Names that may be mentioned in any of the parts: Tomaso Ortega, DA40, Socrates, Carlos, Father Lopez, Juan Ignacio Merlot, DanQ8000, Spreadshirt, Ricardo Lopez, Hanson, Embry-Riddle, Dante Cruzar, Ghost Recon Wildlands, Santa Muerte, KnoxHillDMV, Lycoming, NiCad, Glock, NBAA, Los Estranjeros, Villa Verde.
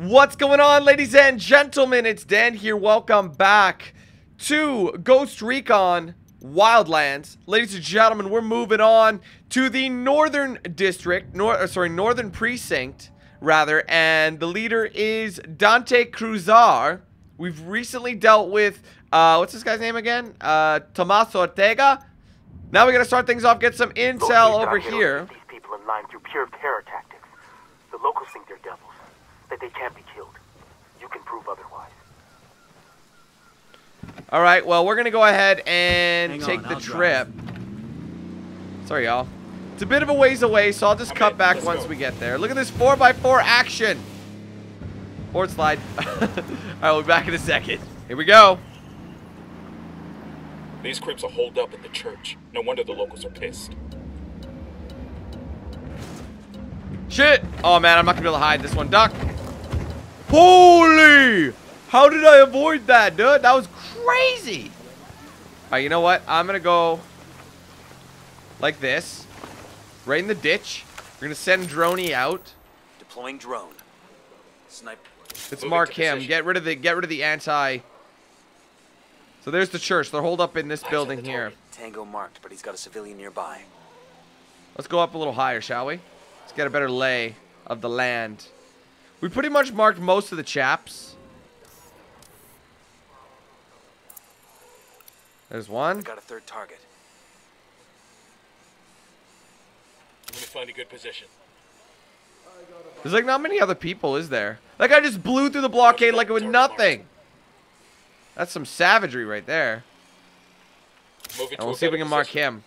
What's going on, ladies and gentlemen? It's Dan here. Welcome back to Ghost Recon Wildlands. Ladies and gentlemen, we're moving on to the Northern District, Northern Precinct, rather, and the leader is Dante Cruzar. We've recently dealt with, what's this guy's name again? Tomaso Ortega. Now we're going to start things off, get some intel over here. These people in line through pure terror tactics. The locals think they're devils, that they can't be killed. You can prove otherwise. All right, well, we're going to go ahead and take the trip. Sorry, y'all. It's a bit of a ways away, so I'll just cut back once we get there. Look at this 4x4 action. Board slide. All right, we'll be back in a second. Here we go. These Crips are holed up at the church. No wonder the locals are pissed. Shit! Oh man, I'm not gonna be able to hide this one. Duck! Holy! How did I avoid that, dude? That was crazy! Alright, you know what? I'm gonna go like this. Right in the ditch. We're gonna send Droney out. Deploying drone. Sniper. Let's mark him. Get rid of the anti. So there's the church. They're holed up in this building here. Tango marked, but he's got a civilian nearby. Let's go up a little higher, shall we? Let's get a better lay of the land. We pretty much marked most of the chaps. There's one. I got a third target. I'm gonna find a good position. There's like not many other people, is there? That guy just blew through the blockade like it was nothing. That's some savagery right there. And we'll see if we can mark him.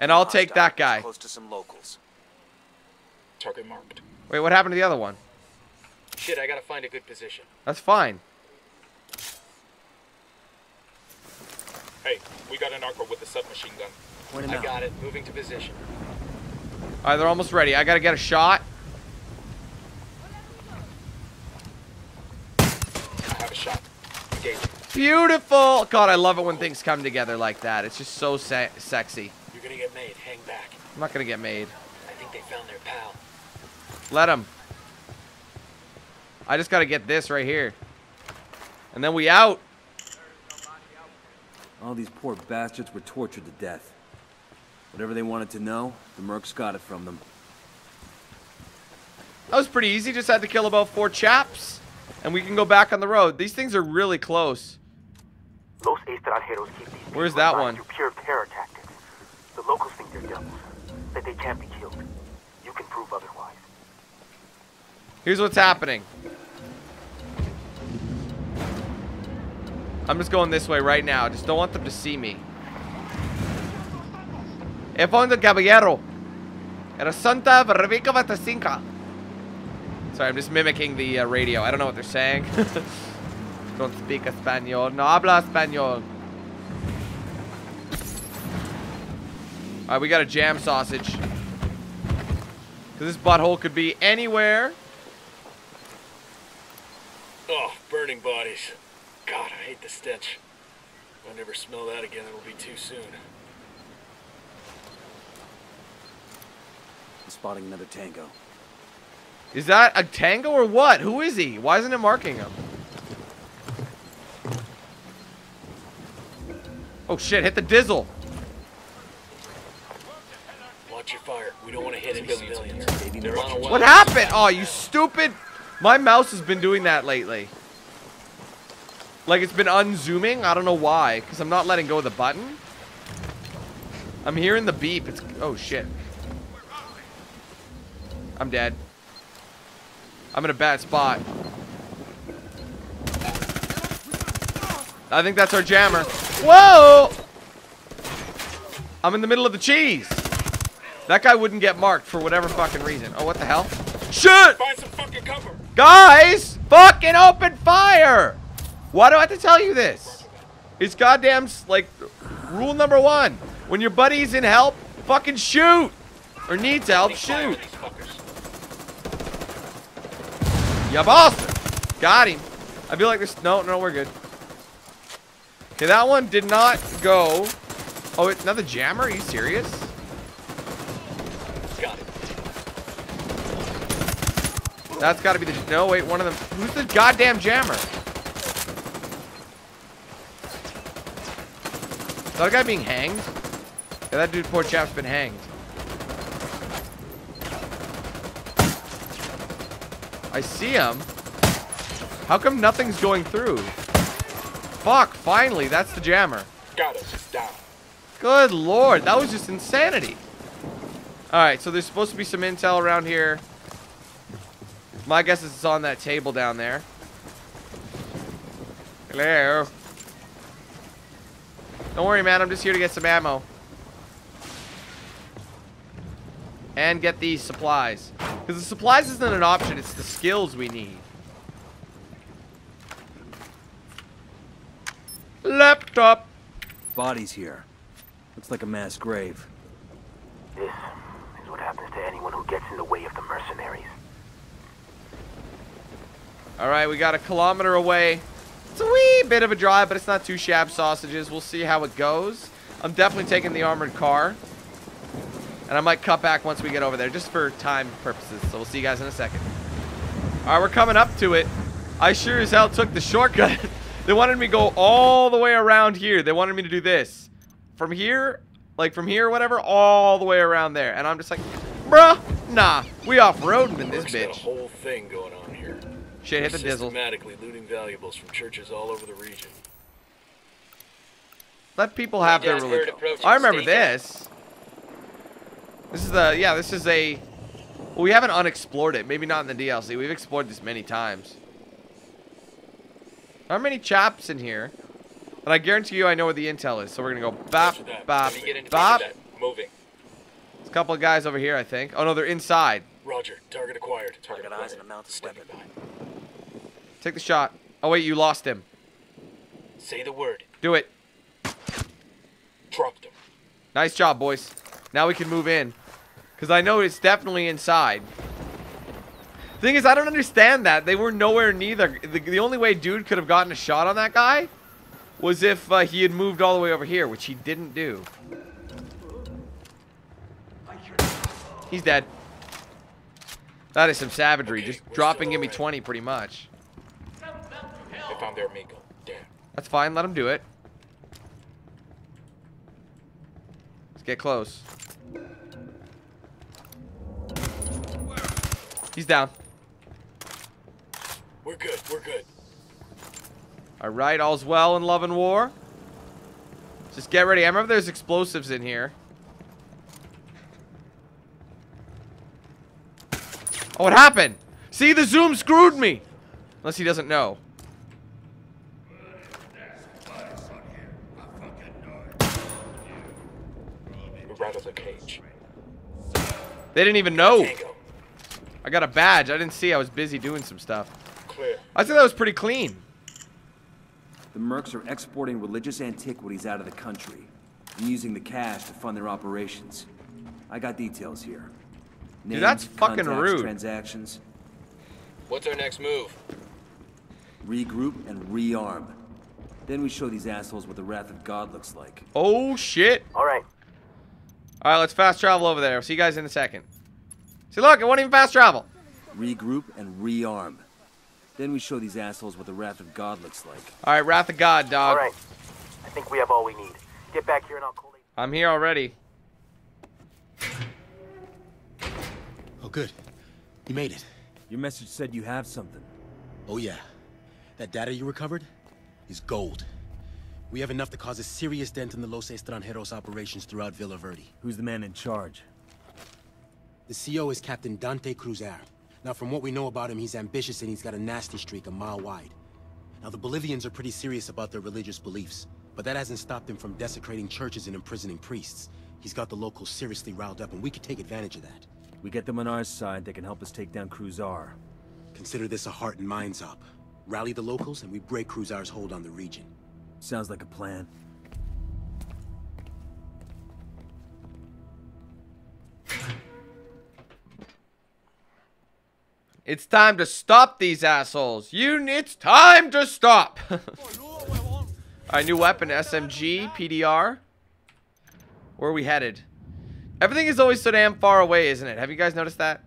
And I'll take that guy. Close to some locals. Target marked. Wait, what happened to the other one? Shit, I gotta find a good position. That's fine. Hey, we got an narco with a submachine gun. I got it. Moving to position. All right, they're almost ready. I gotta get a shot. I have a shot. Engage. Beautiful! God, I love it when things come together like that. It's just so sexy. You're gonna get made. Hang back. I'm not gonna get made. I think they found their pal. Let him. I just gotta get this right here. And then we out. All these poor bastards were tortured to death. Whatever they wanted to know, the mercs got it from them. That was pretty easy. Just had to kill about 4 chaps. And we can go back on the road. These things are really close. Los Estranjeros keep these people. Where's that one? Pure terror tactics. The locals think they're devils, that they can't be killed. You can prove otherwise. Here's what's happening. I'm just going this way right now. I just don't want them to see me. E fondo caballero. Era Santa Vervica Vatasinka. Sorry, I'm just mimicking the radio. I don't know what they're saying. Don't speak Espanol. No habla Espanol. Alright, we got a jam sausage. Because this butthole could be anywhere. Oh, burning bodies. God, I hate the stench. If I never smell that again, it'll be too soon. I'm spotting another tango. Is that a tango or what? Who is he? Why isn't it marking him? Oh shit, hit the dizzle. Watch your fire. We don't want to hit any civilians. What happened? Oh, you stupid. My mouse has been doing that lately. Like it's been unzooming. I don't know why, because I'm not letting go of the button. I'm hearing the beep. It's oh shit. I'm dead. I'm in a bad spot. I think that's our jammer. Whoa! I'm in the middle of the cheese. That guy wouldn't get marked for whatever fucking reason. Oh, what the hell? Shit! Find some fucking cover. Guys, fucking open fire! Why do I have to tell you this? It's goddamn, like, rule number 1. When your buddy's in help, fucking shoot! Or needs help, shoot. Yeah, boss! Got him. I feel like this. No, we're good. Okay, that one did not go. Oh, it's another jammer? Are you serious? Got it. That's gotta be the... No, wait, one of them... Who's the goddamn jammer? Is that a guy being hanged? Yeah, that dude, poor chap's been hanged. I see him. How come nothing's going through? Fuck, finally, that's the jammer. Got us down. Good lord, that was just insanity. Alright, so there's supposed to be some intel around here. My guess is it's on that table down there. Hello. Don't worry, man. I'm just here to get some ammo. And get these supplies. Because the supplies isn't an option. It's the skills we need. Laptop. Bodies here. Looks like a mass grave. This is what happens to anyone who gets in the way of the mercenaries. Alright, we got a kilometer away. It's a wee bit of a drive, but it's not too shab sausages. We'll see how it goes. I'm definitely taking the armored car. And I might cut back once we get over there, just for time purposes. So we'll see you guys in a second. Alright, we're coming up to it. I sure as hell took the shortcut. They wanted me to go all the way around here. They wanted me to do this. From here, like from here or whatever, all the way around there. And I'm just like, bruh, nah. We off-roading in this bitch. There's a whole thing going on here. Shit, hit the dizzle. Systematically looting valuables from churches all over the region. Let people have their religion. I remember this. This is the, yeah, this is a, well, we haven't unexplored it. Maybe not in the DLC. We've explored this many times. There aren't many chaps in here. But I guarantee you I know where the intel is. So we're going to go bop, bop, bop. Moving. There's a couple of guys over here, I think. Oh, no, they're inside. Roger. Target acquired. Target eyes and amount of stepping by. Take the shot. Oh wait, you lost him. Say the word. Do it. Dropped him. Nice job, boys. Now we can move in. Because I know it's definitely inside. The thing is, I don't understand that. They were nowhere neither. The only way dude could have gotten a shot on that guy was if he had moved all the way over here, which he didn't do. He's dead. That is some savagery. Okay, just dropping give me 20 pretty much. I found their amigo. Damn. That's fine. Let him do it. Let's get close. He's down. We're good. We're good. All right. All's well in love and war. Just get ready. I remember there's explosives in here. Oh, what happened? See, the zoom screwed me. Unless he doesn't know. Out of the cage. They didn't even know. I got a badge. I didn't see. I was busy doing some stuff. Clear. I think that was pretty clean. The mercs are exporting religious antiquities out of the country and using the cash to fund their operations. I got details here. Names, dude, that's fucking contacts, rude. Transactions. What's our next move? Regroup and rearm. Then we show these assholes what the wrath of God looks like. Oh shit! All right. Alright, let's fast travel over there. I'll see you guys in a second. See, look, it won't even fast travel. Regroup and rearm. Then we show these assholes what the wrath of God looks like. Alright, wrath of God, dog. Alright, I think we have all we need. Get back here and I'll call you. I'm here already. Oh, good. You made it. Your message said you have something. Oh, yeah. That data you recovered is gold. We have enough to cause a serious dent in the Los Estranjeros operations throughout Villa Verde. Who's the man in charge? The CO is Captain Dante Cruzar. Now, from what we know about him, he's ambitious and he's got a nasty streak a mile wide. Now, the Bolivians are pretty serious about their religious beliefs, but that hasn't stopped him from desecrating churches and imprisoning priests. He's got the locals seriously riled up, and we could take advantage of that. We get them on our side, they can help us take down Cruzar. Consider this a heart and minds op. Rally the locals, and we break Cruzar's hold on the region. Sounds like a plan. It's time to stop these assholes. It's time to stop. Alright, new weapon, SMG, PDR. Where are we headed? Everything is always so damn far away, isn't it? Have you guys noticed that?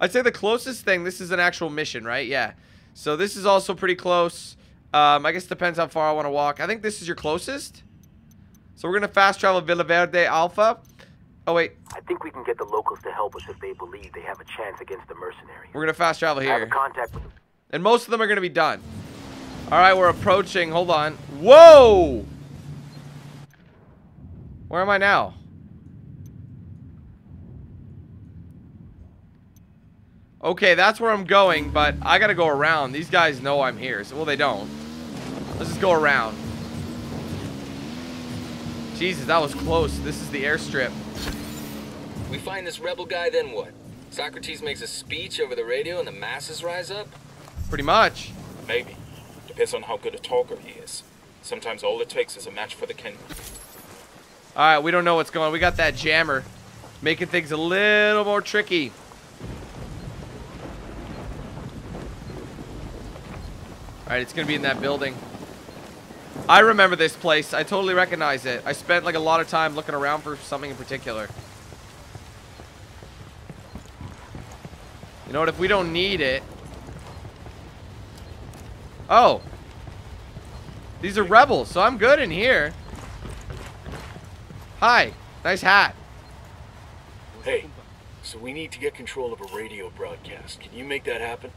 I'd say the closest thing, this is an actual mission, right? Yeah. So this is also pretty close. I guess it depends how far I want to walk. I think this is your closest. So we're going to fast travel Villa Verde Alpha. Oh, wait. I think we can get the locals to help us if they believe they have a chance against the mercenaries. We're going to fast travel here. I have a contact with them. And most of them are going to be done. All right, we're approaching. Hold on. Whoa! Where am I now? Okay, that's where I'm going, but I gotta go around. These guys know I'm here. So, well, they don't. Let's just go around. Jesus, that was close. This is the airstrip. We find this rebel guy, then what? Socrates makes a speech over the radio and the masses rise up? Pretty much. Maybe. Depends on how good a talker he is. Sometimes all it takes is a match for the king. All right, we don't know what's going on. We got that jammer. Making things a little more tricky. All right, it's going to be in that building. I remember this place. I totally recognize it. I spent like a lot of time looking around for something in particular. You know what? If we don't need it. Oh. These are rebels, so I'm good in here. Hi. Nice hat. Hey, so we need to get control of a radio broadcast. Can you make that happen?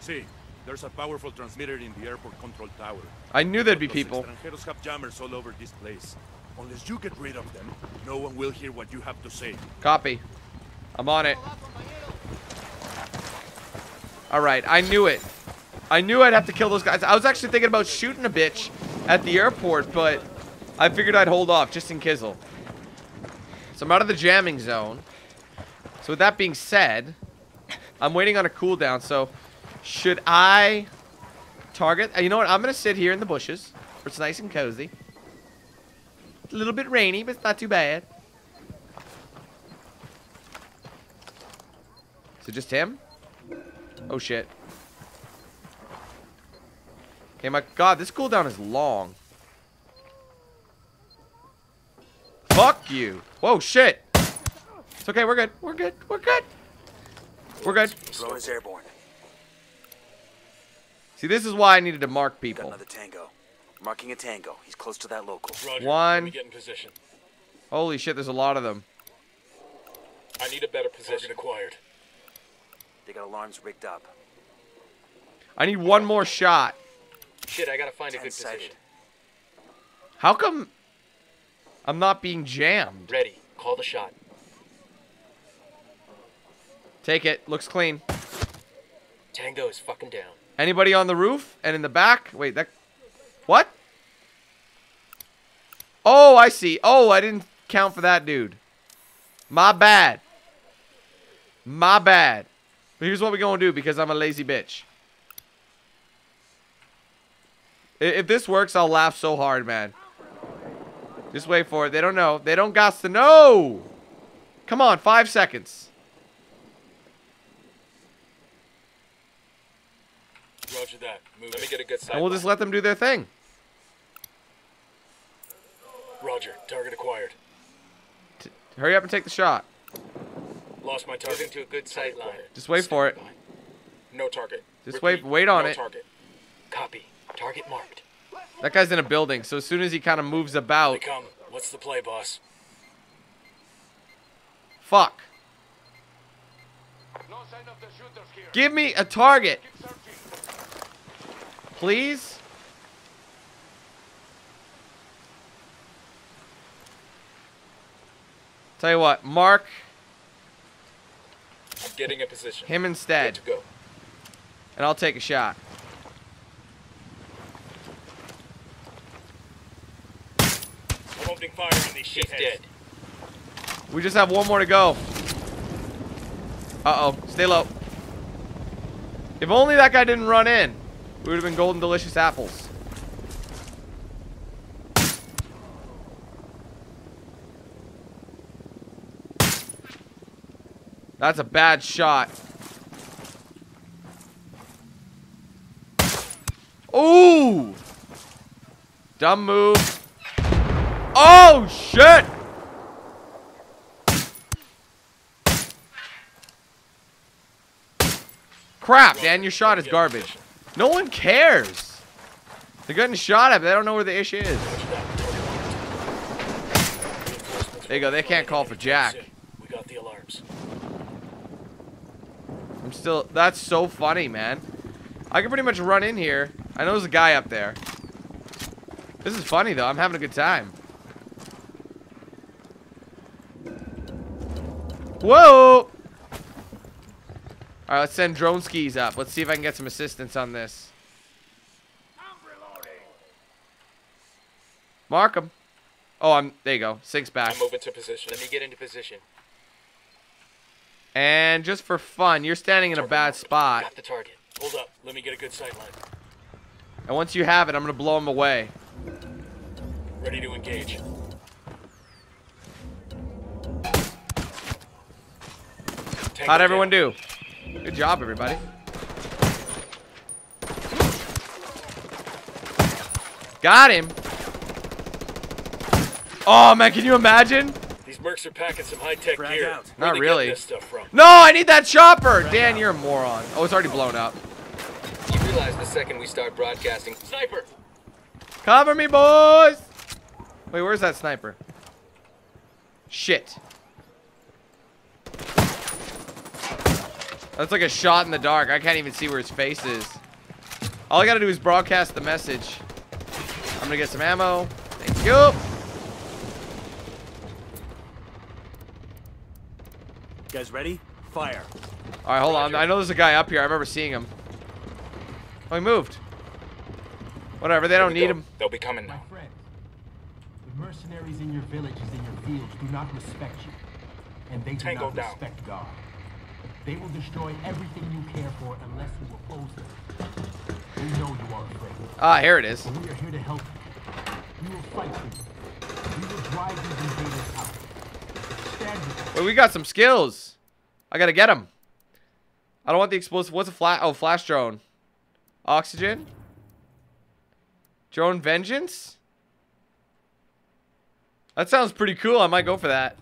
See, there's a powerful transmitter in the airport control tower. I knew there'd be people. Los Estranjeros have jammers all over this place. Unless you get rid of them, no one will hear what you have to say. Copy. I'm on it. All right, I knew it. I knew I'd have to kill those guys. I was actually thinking about shooting a bitch at the airport, but I figured I'd hold off just in Kizzle. So I'm out of the jamming zone. So with that being said, I'm waiting on a cooldown. So should I target? You know what? I'm going to sit here in the bushes where it's nice and cozy. It's a little bit rainy, but it's not too bad. Is it just him? Oh, shit. Okay, my God, this cooldown is long. Fuck you. Whoa, shit. It's okay, we're good. We're good. We're good. We're good. Slow is airborne. See, this is why I needed to mark people. Got another tango. Marking a tango. He's close to that local. Roger. One. Get in position. Holy shit, there's a lot of them. I need a better position acquired. They got alarms rigged up. I need one more shot. Shit, I gotta find a good position. How come I'm not being jammed? Ready. Call the shot. Take it. Looks clean. Tango is fucking down. Anybody on the roof and in the back? Wait, that... What? Oh, I see. Oh, I didn't count for that dude. My bad. My bad. But here's what we're gonna do because I'm a lazy bitch. If this works, I'll laugh so hard, man. Just wait for it. They don't know. They don't gots to know. Come on, 5 seconds. Roger that. Move. Let me get a good sight. And we'll just let them do their thing. Roger. Target acquired. Hurry up and take the shot. Lost my target. To a good sight line. Just wait for it. No target. Just wait. Wait on it. Target. Copy. Target marked. That guy's in a building, so as soon as he kind of moves about... Come. What's the play, boss? Fuck. No sign of the shooters here. Give me a target. Please? Tell you what, Mark. I'm getting a position. Him instead. Good to go. And I'll take a shot. Fire on these shitheads. Dead. We just have one more to go. Uh-oh. Stay low. If only that guy didn't run in. We would have been golden delicious apples. That's a bad shot. Ooh! Dumb move. Oh, shit! Crap, Dan, your shot is garbage. No one cares. They're getting shot at, but they don't know where the ish is. There you go. They can't call for Jack. We got the alarms. I'm still... That's so funny, man. I can pretty much run in here. I know there's a guy up there. This is funny, though. I'm having a good time. Whoa! Alright, let's send drone skis up. Let's see if I can get some assistance on this. Mark him. Oh, there you go. Sinks back. I'm moving to position. Let me get into position. And just for fun, you're standing in a bad spot. Got the target. Hold up. Let me get a good sight line. And once you have it, I'm going to blow him away. Ready to engage. How'd everyone do? Good job, everybody. Got him. Oh, man, can you imagine? These mercs are packing some high-tech gear. Not really. This stuff from? No, I need that chopper! Dan, you're a moron. Oh, it's already blown up. You realize the second we start broadcasting. Sniper! Cover me, boys! Wait, where's that sniper? Shit. That's like a shot in the dark. I can't even see where his face is. All I gotta do is broadcast the message. I'm gonna get some ammo. Thank you! Guys ready? Fire. Alright, hold on. I know there's a guy up here. I remember seeing him. Oh, he moved. Whatever, they don't need him. They'll be coming now. My friend, the mercenaries in your villages, in your fields, do not respect you. And they do not respect God. They will destroy everything you care for unless you oppose them. We know you are afraid. Ah, here it is. We are here to help you. We will fight for you. We will drive these invaders out. Well, we got some skills. I gotta get them. I don't want the explosive. What's a flash? Oh, flash drone. Oxygen. Drone vengeance. That sounds pretty cool. I might go for that.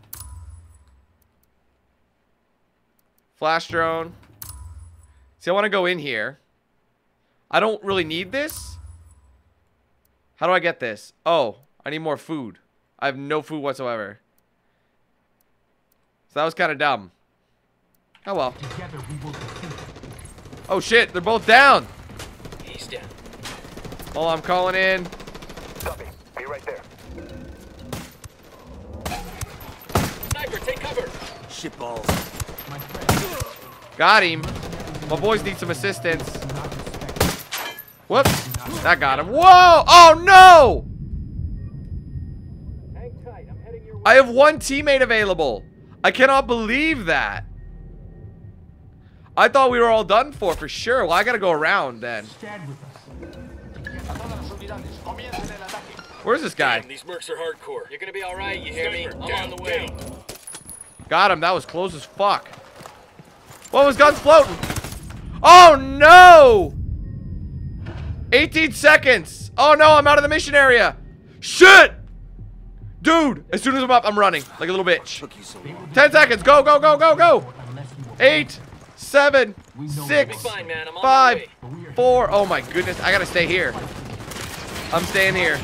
Flash drone. See, I want to go in here. I don't really need this. How do I get this? Oh, I need more food. I have no food whatsoever. So that was kind of dumb. Oh well. Oh shit, they're both down. He's down. Oh, I'm calling in. Copy. Be right there. Sniper, take cover. Shit balls. My friend. Got him. My boys need some assistance. Whoops. That got him. Whoa! Oh no! Hang tight. I'm heading your way. I have one teammate available. I cannot believe that. I thought we were all done for sure. Well, I gotta go around then. Where's this guy? Damn, these mercs are hardcore. You're gonna be all right. You hear me? Down the way. Got him. That was close as fuck. What was guns floating? Oh no! 18 seconds. Oh no! I'm out of the mission area. Shit! Dude, as soon as I'm up, I'm running like a little bitch. 10 seconds. Go, go, go, go, go. 8, 7, 6, 5, 4. Oh my goodness. I got to stay here. I'm staying here.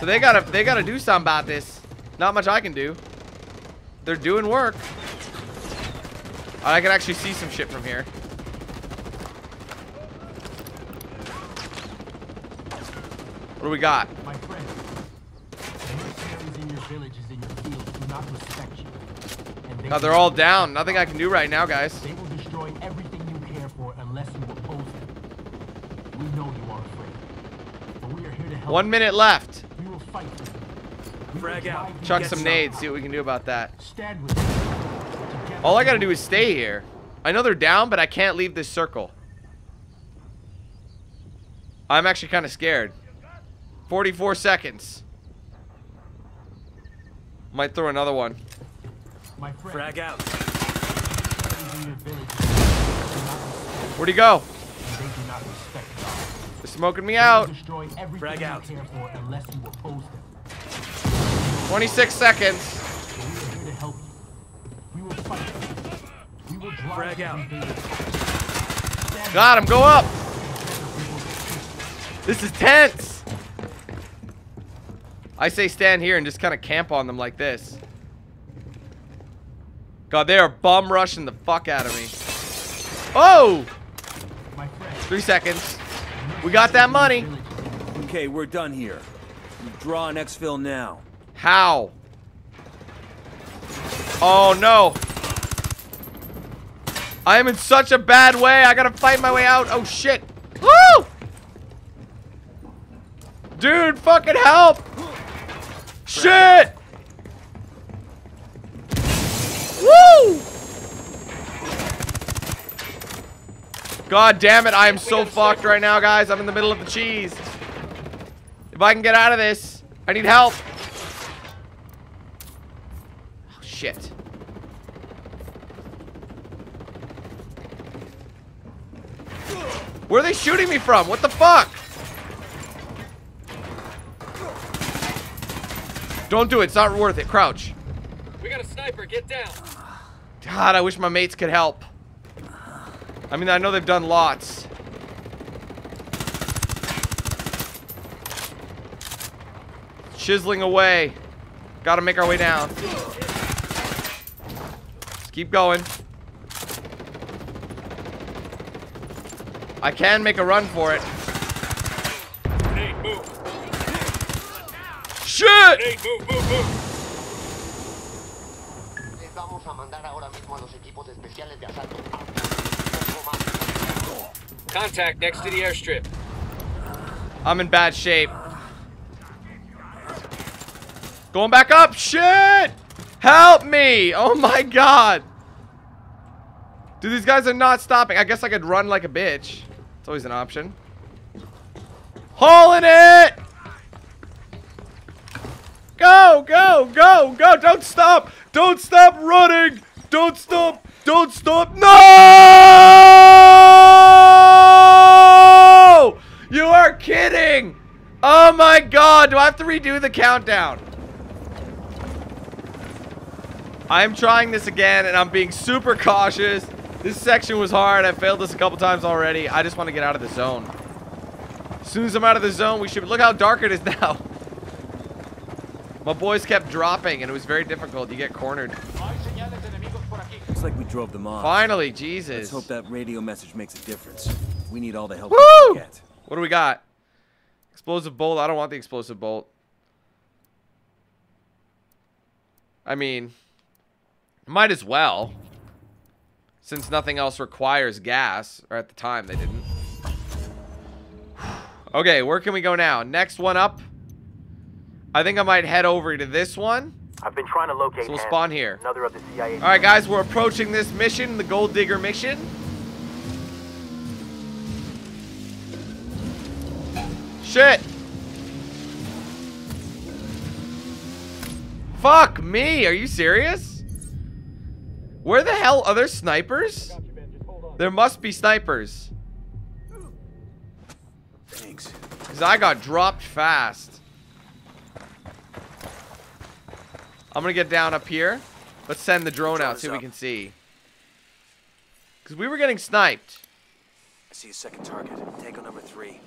So they gotta do something about this. Not much I can do. They're doing work. I can actually see some shit from here. What do we got? My friend, the mercenaries in your villages, in your fields, do not respect you. Now they're all down. Nothing I can do right now, guys. They will destroy everything you care for unless you oppose them. We know you are afraid, but we are here to help. 1 minute left. We will fight. Frag out. Chuck some nades. See what we can do about that. Stand with us. All I gotta do is stay here. I know they're down, but I can't leave this circle. I'm actually kind of scared. 44 seconds. Might throw another one. My friend. Frag out. Where'd he go? They're smoking me out. Frag out. 26 seconds. Frag out. Got him. Go up. This is tense. I say stand here and just kind of camp on them like this. God, they are bum rushing the fuck out of me. Oh! 3 seconds. We got that money. Okay, we're done here. You draw an exfil now. How? Oh, no. I am in such a bad way. I gotta fight my way out. Oh, shit. Woo! Dude, fucking help! Shit! Woo! God damn it, I am so fucked right now, guys. I'm in the middle of the cheese. If I can get out of this, I need help. Oh, shit. Where are they shooting me from? What the fuck? Don't do it. It's not worth it. Crouch. We got a sniper. Get down. God, I wish my mates could help. I mean, I know they've done lots. Chiseling away. Gotta make our way down. Let's keep going. I can make a run for it. Shit! Hey, move, move, move. Contact next to the airstrip. I'm in bad shape. Going back up. Shit! Help me! Oh my god! Dude, these guys are not stopping. I guess I could run like a bitch. It's always an option. Hauling it! Go, go, go, go. Don't stop. Don't stop running. Don't stop. Don't stop. No! You are kidding. Oh, my God. Do I have to redo the countdown? I'm trying this again, and I'm being super cautious. This section was hard. I failed this a couple times already. I just want to get out of the zone. As soon as I'm out of the zone, we should... Look how dark it is now. My boys kept dropping, and it was very difficult. You get cornered. Looks like we drove them off. Finally, Jesus. Let's hope that radio message makes a difference. We need all the help we can get. What do we got? Explosive bolt. I don't want the explosive bolt. I mean, might as well. Since nothing else requires gas. Or at the time, they didn't. Okay, where can we go now? Next one up. I think I might head over to this one. I've been trying to locate. So we'll spawn here. Another of the CIA. All right, guys, we're approaching this mission, the Gold Digger mission. Shit. Fuck me. Are you serious? Where the hell are there snipers? There must be snipers. Thanks. Because I got dropped fast. I'm gonna get down up here. Let's send the drone out so we can see. Cause we were getting sniped. I see a second target. Take on number 3.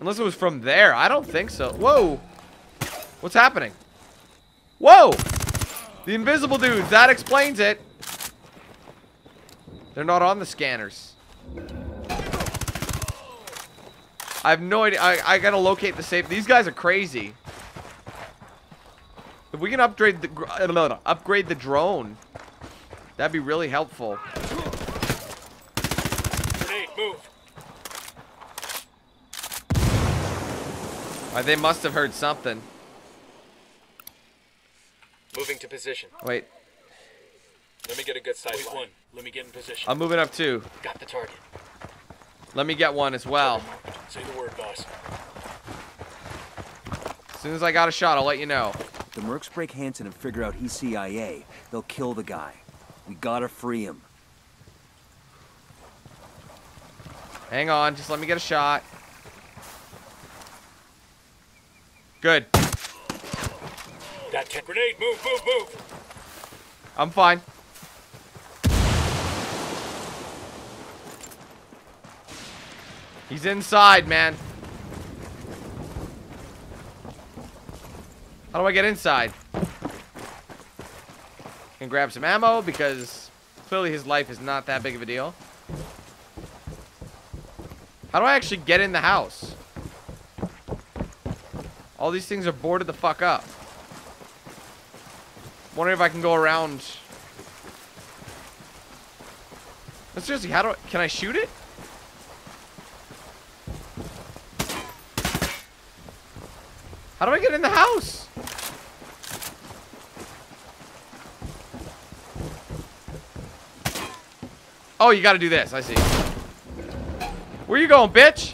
Unless it was from there. I don't think so. Whoa! What's happening? Whoa! The invisible dudes. That explains it. They're not on the scanners. I have no idea. I gotta locate the safe. These guys are crazy. If we can upgrade the drone, that'd be really helpful. Hey, move. Right, they must have heard something. Moving to position. Wait. Let me get a good sight. One. Let me get in position. I'm moving up 2. Got the target. Let me get one as well. Say the word, boss. As soon as I got a shot, I'll let you know. The mercs break Hanson and figure out he's CIA. They'll kill the guy. We gotta free him. Hang on, just let me get a shot. Good. That grenade, move, move, move. I'm fine. He's inside, man. How do I get inside? Can grab some ammo because clearly his life is not that big of a deal. How do I actually get in the house? All these things are boarded the fuck up. Wondering if I can go around. But seriously, how do I... Can I shoot it? How do I get in the house? Oh, you gotta do this. I see. Where you going, bitch?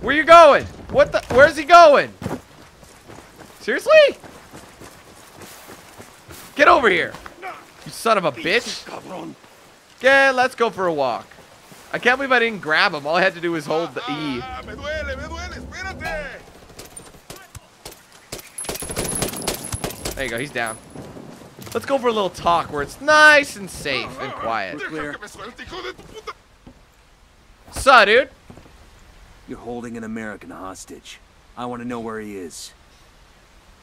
Where you going? What the... Where's he going? Seriously? Get over here. You son of a bitch. Yeah, let's go for a walk. I can't believe I didn't grab him. All I had to do was hold the E. There you go. He's down. Let's go for a little talk where it's nice and safe and quiet. Sup, dude? You're holding an American hostage. I want to know where he is.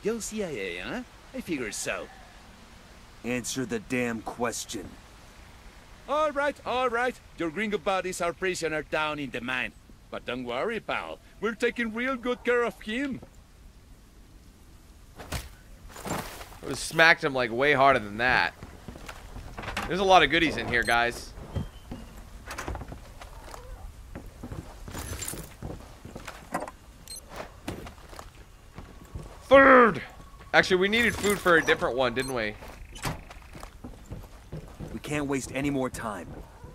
Yo, CIA, huh? I figure so. Answer the damn question. All right, all right. Your gringo buddies are prisoner down in the mine. But don't worry, pal. We're taking real good care of him. I was smacked him, like, way harder than that. There's a lot of goodies in here, guys. Food! Actually, we needed food for a different one, didn't we? We can't waste any more time.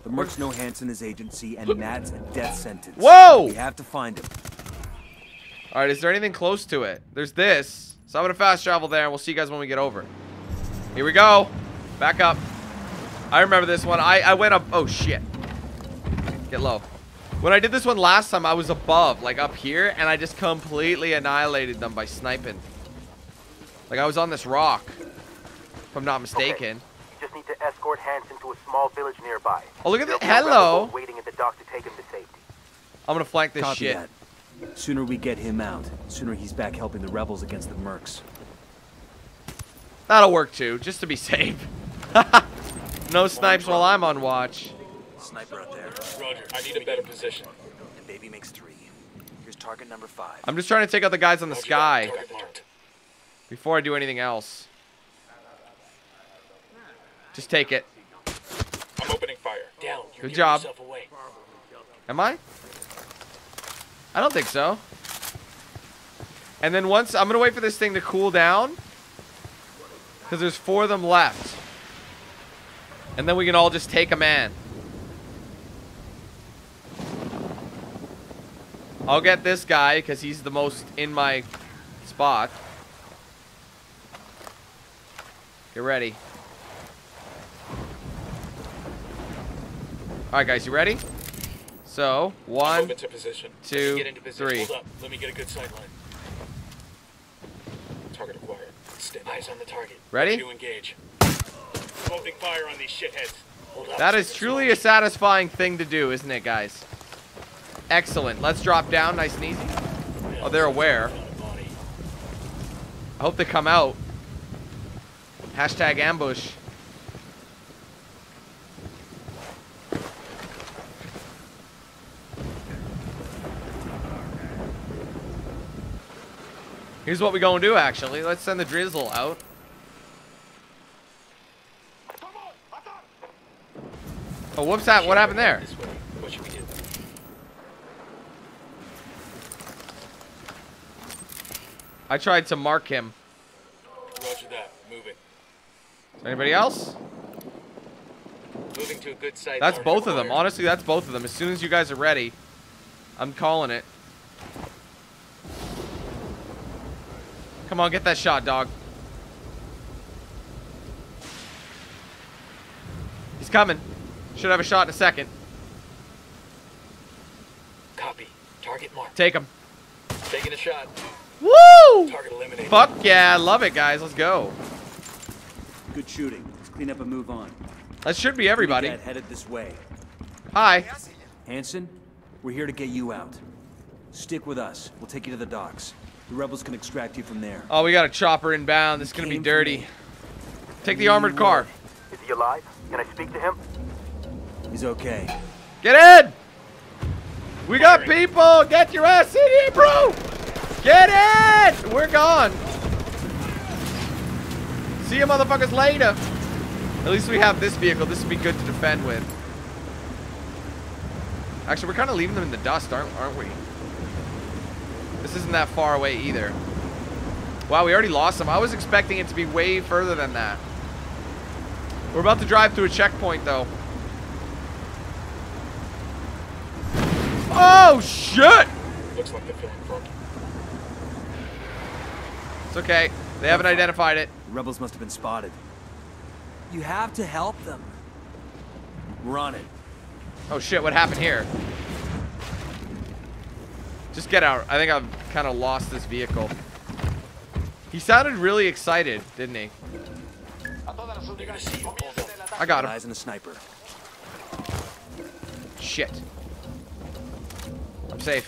The mercs know Hanson is agency, and Matt's a death sentence. Whoa! We have to find him. Alright, is there anything close to it? There's this. So I'm gonna fast travel there, and we'll see you guys when we get over. Here we go. Back up. I remember this one. I went up. Oh, shit. Get low. When I did this one last time, I was above, like up here, and I just completely annihilated them by sniping. Like, I was on this rock, if I'm not mistaken. Okay. You just need to escort Hanson to a small village nearby. Oh, look at that. Hello. Waiting at the dock to take him to safety. I'm going to flank this shit. Copy that. Sooner we get him out, sooner he's back helping the rebels against the mercs. That'll work, too, just to be safe. No snipes while I'm on watch. Sniper up there. Roger. I need a better position. And baby makes 3. Here's target number 5. I'm just trying to take out the guys on the sky. Before I do anything else. Just take it. I'm opening fire. Down. Good job. Am I? I don't think so. And then once... I'm going to wait for this thing to cool down. Because there's 4 of them left. And then we can all just take a man. I'll get this guy because he's the most in my spot. Get ready. Alright, guys, you ready? So, 1, 2, 3. Hold up. Let me get a good sight line. Target acquired. Stay eyes on the target. Ready? To engage. Smoking fire on these shitheads. Hold up. That is truly a satisfying thing to do, isn't it, guys? Excellent. Let's drop down nice and easy. Oh, they're aware. I hope they come out. Hashtag ambush. Here's what we're going to do, actually. Let's send the drizzle out. Oh, whoops. What happened there? What should we do? I tried to mark him. Roger that. Moving. Anybody else? Moving to a good site. That's both of them. Honestly, that's both of them. As soon as you guys are ready, I'm calling it. Come on, get that shot, dog. He's coming. Should have a shot in a second. Copy. Target mark. Take him. Taking a shot. Woo! Target eliminated. Fuck yeah, I love it, guys. Let's go. Good shooting. Let's clean up and move on. That should be everybody. Headed this way. Hi. Hanson, we're here to get you out. Stick with us. We'll take you to the docks. The rebels can extract you from there. Oh, we got a chopper inbound. This is gonna be dirty. Take the armored car. Is he alive? Can I speak to him? He's okay. Get in! We got people! Get your ass in here, bro! Get in! We're gone. See you motherfuckers later. At least we have this vehicle. This would be good to defend with. Actually, we're kind of leaving them in the dust, aren't we? This isn't that far away either. Wow, we already lost them. I was expecting it to be way further than that. We're about to drive through a checkpoint, though. Oh, shit! Looks like they're feeling broken. It's okay. They haven't identified it. The rebels must have been spotted. You have to help them. We're on it. Oh, shit. What happened here? Just get out. I think I've kind of lost this vehicle. He sounded really excited, didn't he? I got him. Eyes and a sniper. Shit. I'm safe.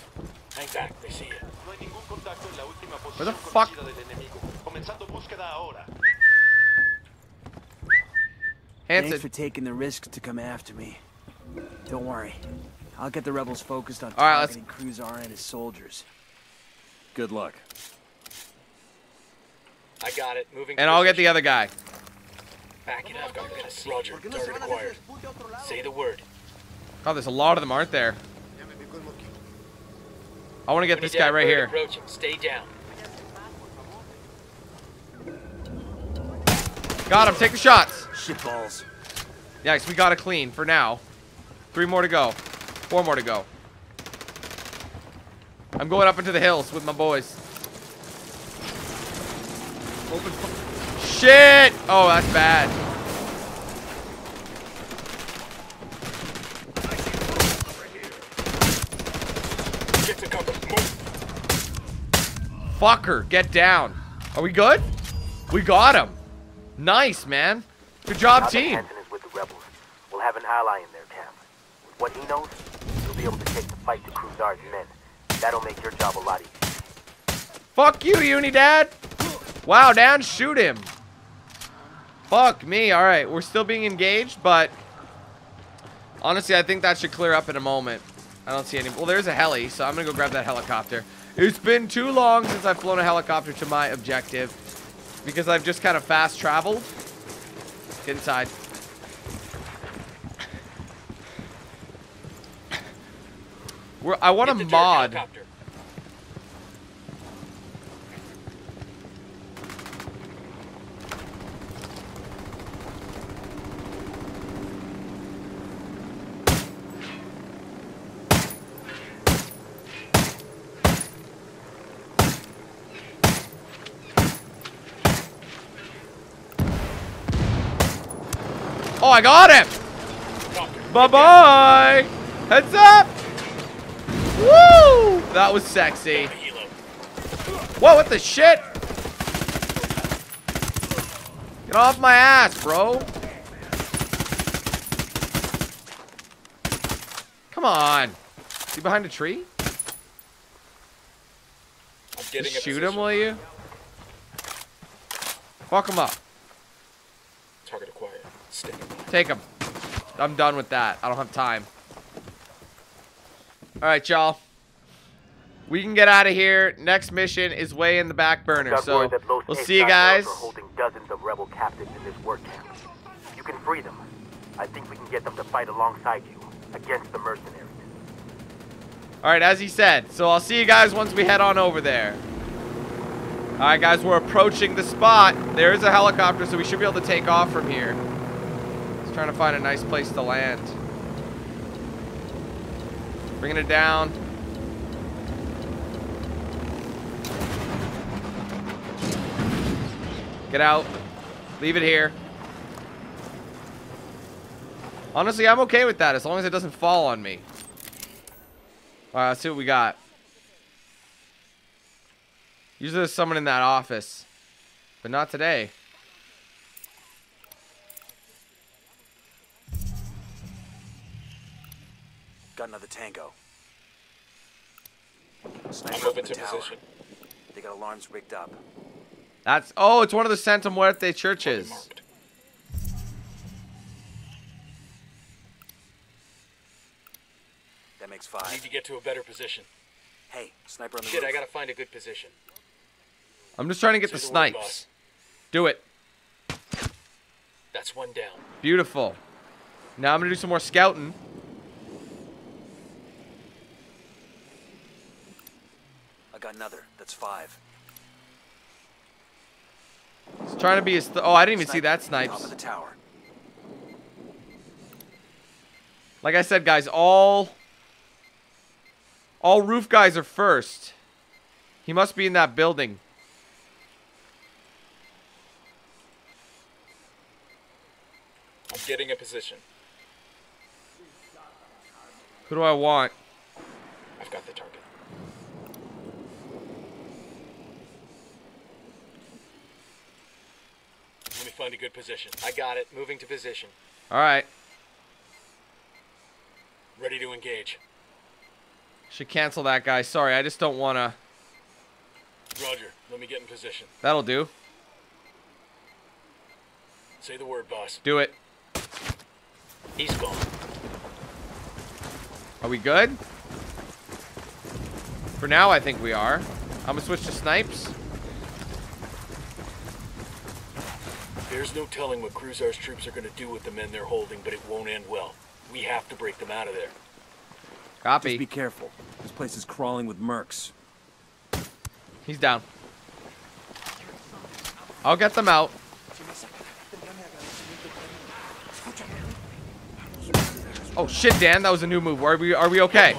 Where the fuck? Hanson. Thanks for taking the risk to come after me. Don't worry. I'll get the rebels focused on targeting Cruzar and his soldiers. Good luck. I got it. Moving. And I'll get the other guy. Back it up. I'm gonna see. Roger. Target acquired. Say the word. Oh, there's a lot of them, aren't there? I want to get this guy right here. Stay down. Got him. Take the shots. Shit balls. Nice. We got it clean for now. 3 more to go. 4 more to go. I'm going up into the hills with my boys. Open. Shit! Oh, that's bad. Get to cover. Move. Fucker, get down. Are we good? We got him. Nice, man. Good job, team. Hanson is with the rebels. We'll have an ally in their camp. With what he knows, you'll be able to take the fight to Cruzar's men. That'll make your job a lot easier. Fuck you, Unidad. Wow, Dan, shoot him. Fuck me. All right, we're still being engaged, but honestly, I think that should clear up in a moment. I don't see any. Well, there's a heli, so I'm going to go grab that helicopter. It's been too long since I've flown a helicopter to my objective because I've just kind of fast traveled. Get inside. I want to mod. Helicopter. Oh, I got him! Bye-bye! Heads up! Woo! That was sexy. Whoa, what the shit? Get off my ass, bro. Come on. Is he behind a tree? Just shoot him, will you? Fuck him up. Target acquired. Take him. I'm done with that. I don't have time. Alright, y'all. We can get out of here. Next mission is way in the back burner. So, we'll see you guys. We're holding dozens of rebel captives in this work camp. You can free them. I think we can get them to fight alongside you against the mercenaries. Alright, as he said. So, I'll see you guys once we head on over there. Alright, guys. We're approaching the spot. There is a helicopter, so we should be able to take off from here. Trying to find a nice place to land. Bringing it down. Get out. Leave it here. Honestly, I'm okay with that as long as it doesn't fall on me. All right, let's see what we got. Usually there's someone in that office, but not today. Got another tango. Sniper over to position. They got alarms rigged up. That's, oh, it's one of the Santa Muerte churches. That makes 5. I need to get to a better position. Hey, sniper on the roof. Shit, I gotta find a good position. I'm just trying to get the snipes. Do it. That's one down. Beautiful. Now I'm gonna do some more scouting. I got another. That's 5. It's trying to be a oh, I didn't even see that snipes. Top of the tower. Like I said, guys, all roof guys are first. He must be in that building. I'm getting a position. Who do I want? I've got the target. Let me find a good position. I got it. Moving to position. All right. Ready to engage. Should cancel that guy. Sorry, I just don't want to. Roger, let me get in position. That'll do. Say the word, boss. Do it. Eastbound. Are we good? For now, I think we are. I'm going to switch to snipes. There's no telling what Cruzar's troops are going to do with the men they're holding, but it won't end well. We have to break them out of there. Copy. Just be careful. This place is crawling with mercs. He's down. I'll get them out. Oh shit, Dan, that was a new move. Are we okay?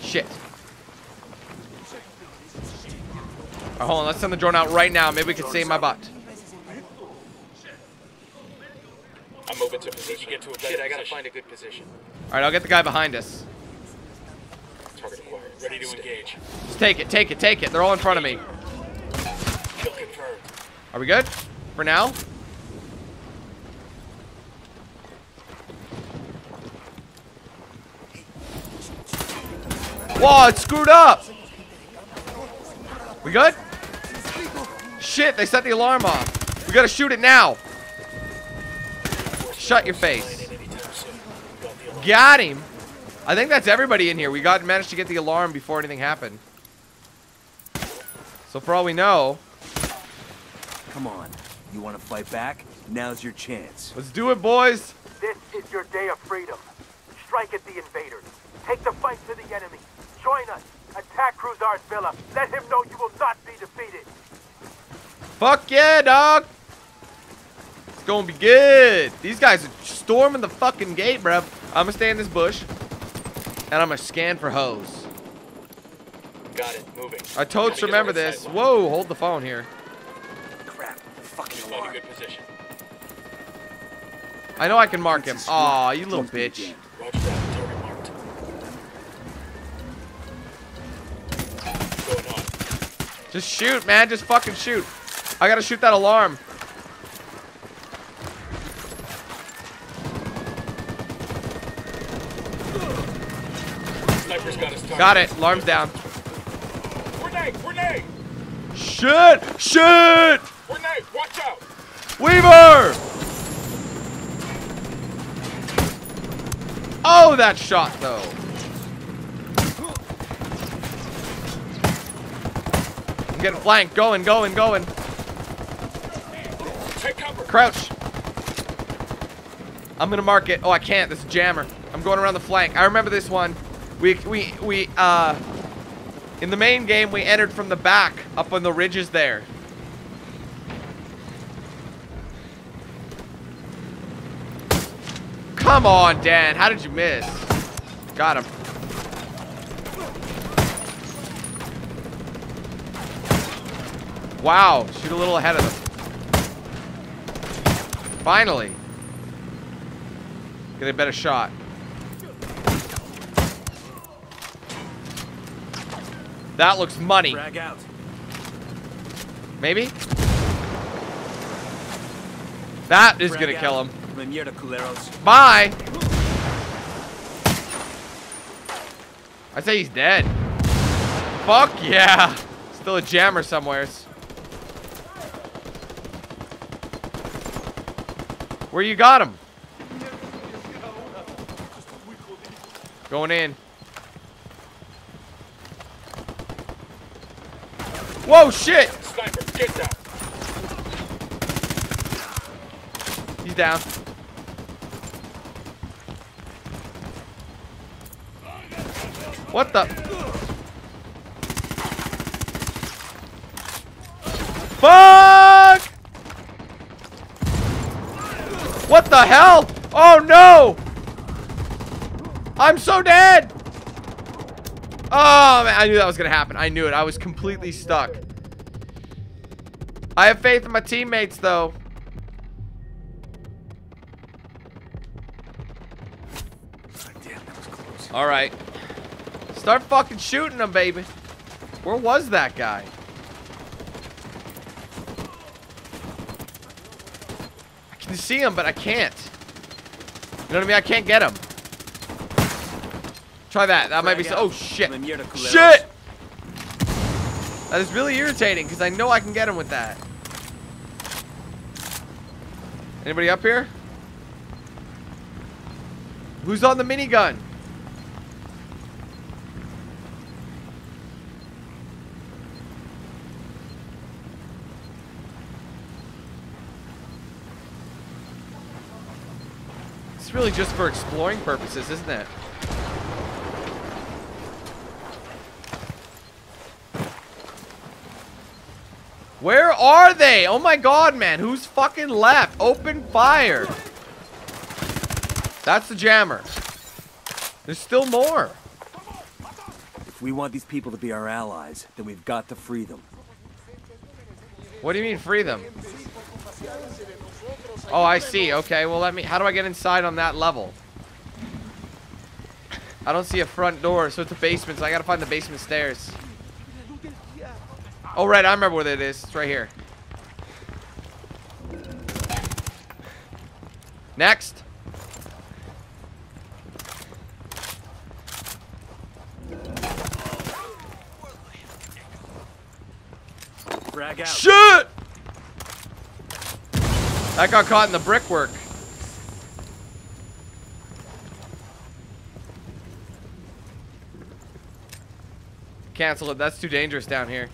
Shit. Alright, hold on. Let's send the drone out right now. Maybe we can save my bot. I'm open to position. Get to a shit, I gotta find a good position. Alright, I'll get the guy behind us. Target acquired. Ready to engage. Just take it, take it, take it. They're all in front of me. Kill confirmed. Are we good? For now? Whoa, it's screwed up! We good? Shit, they set the alarm off. We gotta shoot it now. Shut your face. Got him. I think that's everybody in here. We got managed to get the alarm before anything happened. So for all we know. Come on. You want to fight back? Now's your chance. Let's do it, boys. This is your day of freedom. Strike at the invaders. Take the fight to the enemy. Join us. Attack Cruzar's villa. Let him know you will not be defeated. Fuck yeah, dog. It's gonna be good. These guys are storming the fucking gate, bruv. I'm gonna stay in this bush and I'm gonna scan for hose. Got it. Moving. I told you, remember this. Whoa, hold the phone here. Crap. Fucking alarm. Good position. I know I can mark him. Aw, you little bitch. Roger that. Target marked. Going on. Just shoot, man. Just fucking shoot. I gotta shoot that alarm. Got it. Alarm's down. Grenade! Grenade! Shit! Shit! Grenade! Watch out! Weaver! Oh, that shot though. I'm getting flanked. Going, going, going. Take cover. Crouch. I'm gonna mark it. Oh, I can't. This is a jammer. I'm going around the flank. I remember this one. We in the main game, we entered from the back up on the ridges there. Come on, Dan. How did you miss? Got him. Wow. Shoot a little ahead of them. Finally. Get a better shot. That looks money. Drag out. Maybe? That is going to kill him. Bye! I say he's dead. Fuck yeah. Still a jammer somewheres. Where you got him? Going in. Whoa, shit! Sniper, get that. He's down. What the? Fuck! What the hell? Oh no! I'm so dead! Oh man, I knew that was gonna happen. I knew it. I was completely stuck. I have faith in my teammates though. Alright. Start fucking shooting them, baby. Where was that guy? I can see him, but I can't. You know what I mean? I can't get him. Try that. That might be so. Oh, shit. Shit! That is really irritating because I know I can get him with that. Anybody up here? Who's on the minigun? It's really just for exploring purposes, isn't it? Where are they? Oh my god, man. Who's fucking left? Open fire. That's the jammer. There's still more. If we want these people to be our allies, then we've got to free them. What do you mean free them? Oh, I see. Okay, well let me... How do I get inside on that level? I don't see a front door, so it's a basement, so I gotta find the basement stairs. Oh, right, I remember what it is. It's right here. Next. Frag out. Shit! That got caught in the brickwork. Cancel it. That's too dangerous down here.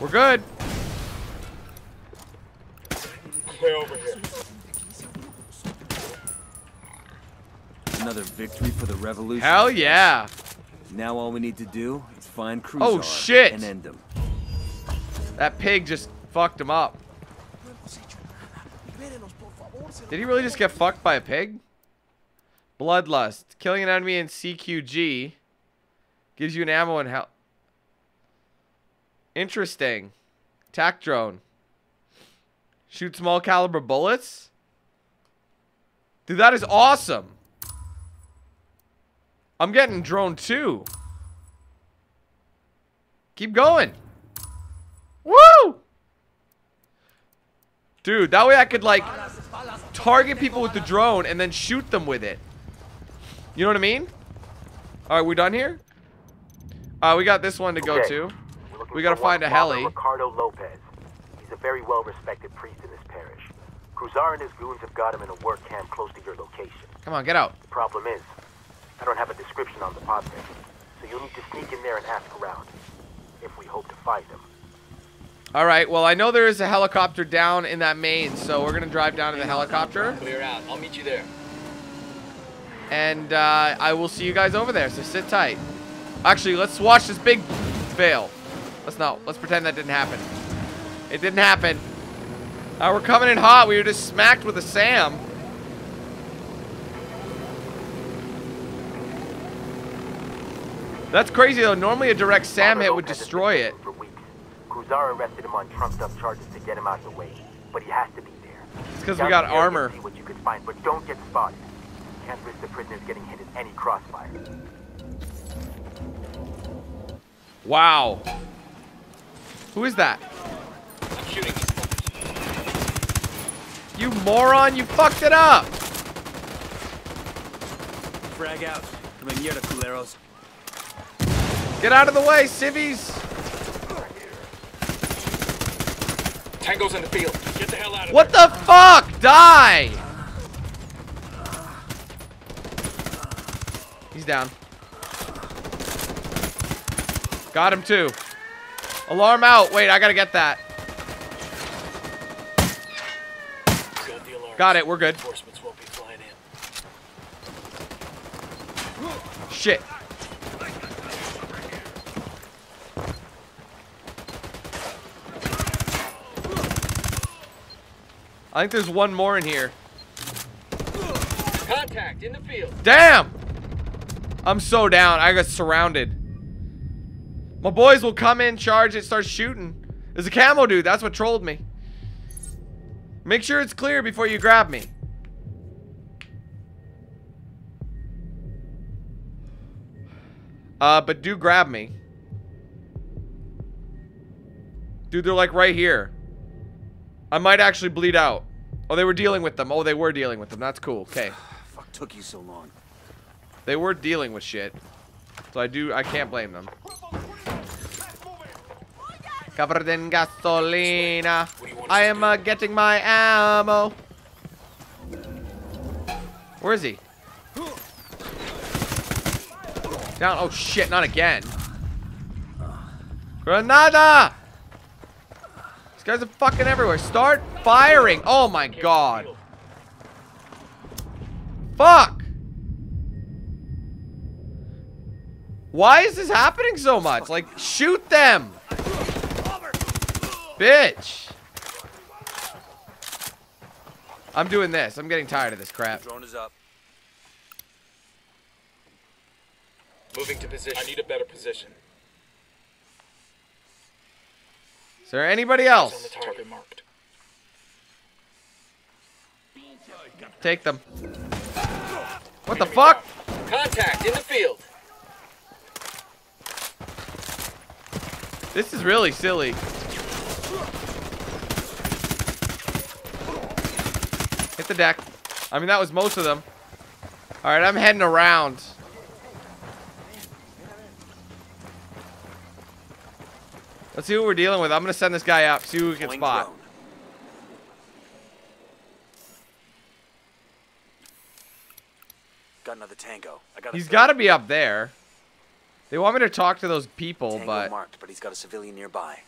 We're good. Way over here. Another victory for the revolution. Hell yeah. Now all we need to do is find Cruzar and end him. That pig just fucked him up. Did he really just get fucked by a pig? Bloodlust. Killing an enemy in CQG gives you an ammo and health. Interesting. Attack drone. Shoot small caliber bullets? Dude, that is awesome. I'm getting drone 2. Keep going. Woo! Dude, that way I could like target people with the drone and then shoot them with it. You know what I mean? Alright, we done here? We got this one to go to. We gotta find a heli. Ricardo Lopez. He's a very well-respected priest in this parish. Cruzar and his goons have got him in a work camp close to your location. Come on, get out. The problem is, I don't have a description on the object, so you'll need to sneak in there and ask around, if we hope to find him. All right. Well, I know there is a helicopter down in that main, so we're gonna drive down to the helicopter. Clear out. I'll meet you there. And I will see you guys over there. So sit tight. Actually, let's watch this big fail. Let's not. Let's pretend that didn't happen. It didn't happen. We're coming in hot. We were just smacked with a SAM. That's crazy, though. Normally, a direct SAM hit would destroy it. For weeks. Cruzar arrested him on trumped-up charges to get him out of the way, but he has to be there. It's because we got armor. See what you can find, but don't get spotted. Can't risk the prisoners getting hit in any crossfire. Wow. Who is that? I'm shooting. You moron, you fucked it up! frag out. Come in here, culeros. Get out of the way, civvies! Tango's in the field. Get the hell out of there. What the fuck? Die! He's down. Got him too. Alarm out. Wait, I gotta get that. Got it. We're good. Shit. I think there's one more in here. Contact in the field. Damn! I'm so down. I got surrounded. My boys will come in, charge it, start shooting. There's a camo dude. That's what trolled me. Make sure it's clear before you grab me. But do grab me. Dude, they're like right here. I might actually bleed out. Oh, they were dealing with them. Oh, they were dealing with them. That's cool. Okay. Fuck, took you so long. They were dealing with shit. So I can't blame them. Covered in gasolina. I am getting my ammo. Where is he? Down. Oh shit, not again. Granada! These guys are fucking everywhere. Start firing. Oh my god. Fuck! Why is this happening so much? Like, shoot them! Bitch! I'm doing this. I'm getting tired of this crap. Drone is up. Moving to position. I need a better position. Is there anybody else? Target marked. Take them. What the fuck? Contact in the field. This is really silly. Hit the deck. I mean, that was most of them. All right, I'm heading around. Let's see who we're dealing with. I'm gonna send this guy up. See who we can spot. Got another tango. He's got to be up there. They want me to talk to those people, tango but marked, but he's got a civilian nearby.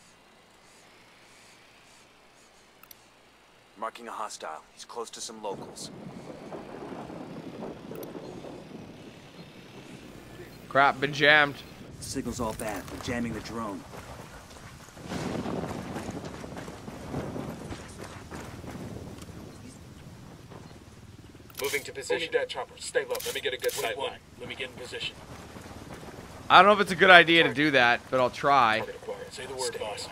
Marking a hostile. He's close to some locals. Crap! Been jammed. The signal's all bad. We're jamming the drone. Moving to position. That chopper. Stay low. Let me get a good sight line. Let me get in position. I don't know if it's a good idea to do that, but I'll try. Say the word, boss.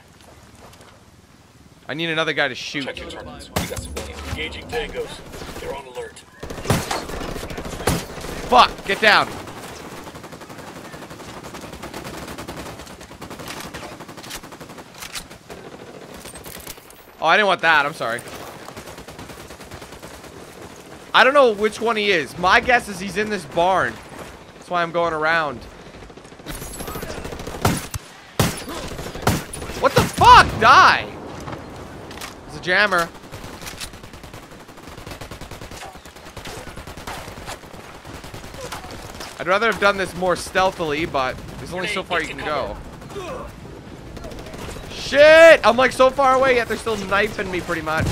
I need another guy to shoot. Check your targets. We got some engaging tangos. They're on alert. Fuck! Get down. Oh, I didn't want that. I'm sorry. I don't know which one he is. My guess is he's in this barn. That's why I'm going around. What the fuck? Die! There's a jammer. I'd rather have done this more stealthily, but there's only so far you can go. Shit! I'm like so far away, yet they're still knifing me pretty much.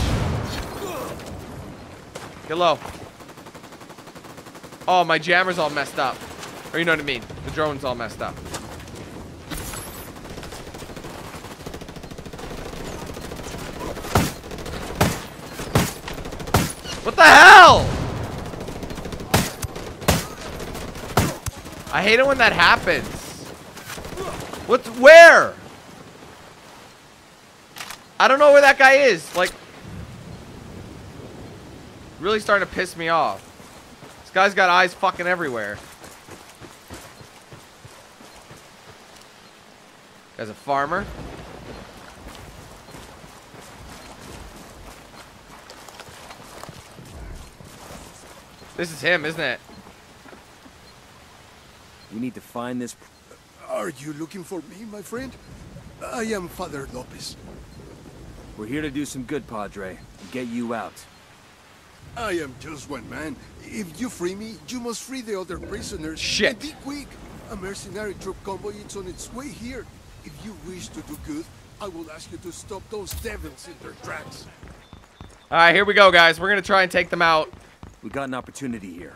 Get low. Oh, my jammer's all messed up. Or you know what I mean. The drone's all messed up. What the hell? I hate it when that happens. What's where? I don't know where that guy is. Like, really starting to piss me off. This guy's got eyes fucking everywhere. Guy's a farmer. This is him, isn't it? We need to find this... Are you looking for me, my friend? I am Father Lopez. We're here to do some good, Padre, and get you out. I am just one man. If you free me, you must free the other prisoners. Shit! And be quick! A mercenary troop convoy is on its way here. If you wish to do good, I will ask you to stop those devils in their tracks. Alright, here we go, guys. We're gonna try and take them out. We got an opportunity here.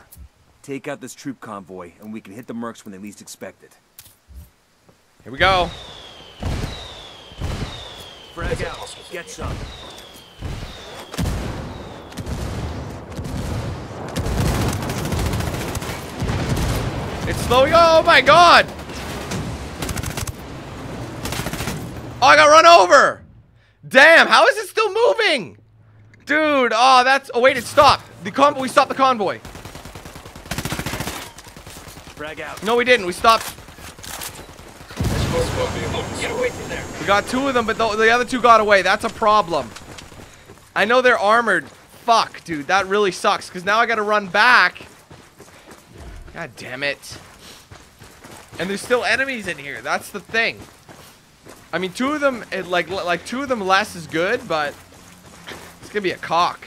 Take out this troop convoy, and we can hit the mercs when they least expect it. Here we go. Frag out. Get some. It's slowing. Oh my god! Oh, I got run over! Damn, how is it still moving? Dude, oh, that's... Oh, wait, it stopped. The convoy, we stopped the convoy. Frag out. No, we didn't. We stopped. Get away from there. We got two of them, but the other two got away. That's a problem. I know they're armored. Fuck, dude. That really sucks, because now I got to run back. God damn it. And there's still enemies in here. That's the thing. I mean, two of them, like two of them less is good, but it's going to be a cock.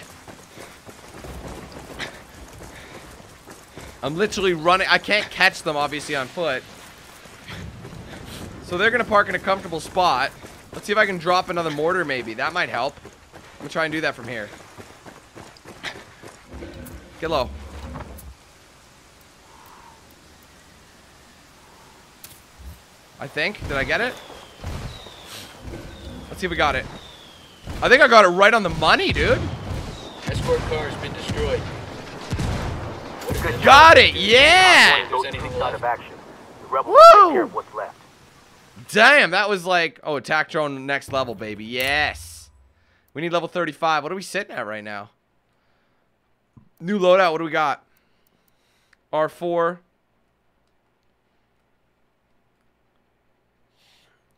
I'm literally running. I can't catch them, obviously, on foot. So they're going to park in a comfortable spot. Let's see if I can drop another mortar, maybe. That might help. I'm going to try and do that from here. Get low. I think. Did I get it? Let's see if we got it. I think I got it right on the money, dude. Escort car has been destroyed. Got it! Yeah! Woo! Damn, that was like... Oh, attack drone next level, baby. Yes! We need level 35. What are we sitting at right now? New loadout. What do we got? R4.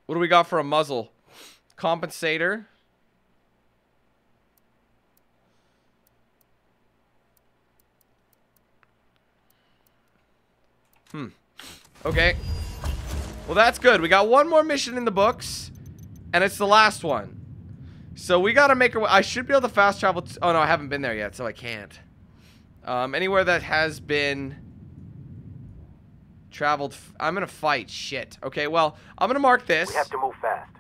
What do we got for a muzzle? Compensator. Hmm. Okay. Well, that's good. We got one more mission in the books, and it's the last one. So we gotta make our way. I should be able to fast travel. Oh, no, I haven't been there yet, so I can't. Anywhere that has been... traveled. I'm gonna fight. Shit. Okay, well, I'm gonna mark this. We have to move fast.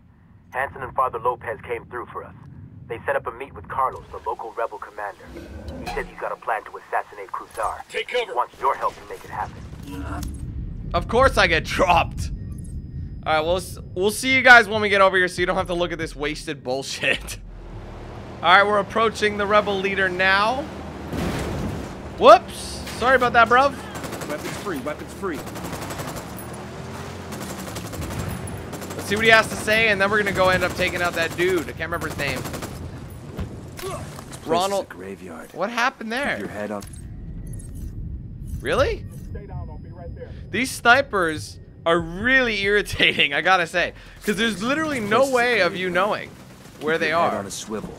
Hanson and Father Lopez came through for us. They set up a meet with Carlos, the local rebel commander. He said he's got a plan to assassinate Cruzar. Take cover. He wants your help to make it happen. Of course I get dropped. Alright, we'll see you guys when we get over here so you don't have to look at this wasted bullshit. Alright, we're approaching the rebel leader now. Whoops. Sorry about that, bruv. Weapons free, weapons free. Let's see what he has to say, and then we're gonna go end up taking out that dude. I can't remember his name. Ronald. Graveyard. What happened there? Keep your head up. Really? Stay down, I'll be right there. These snipers are really irritating, I gotta say, because there's literally no way of you knowing where they are. On a swivel.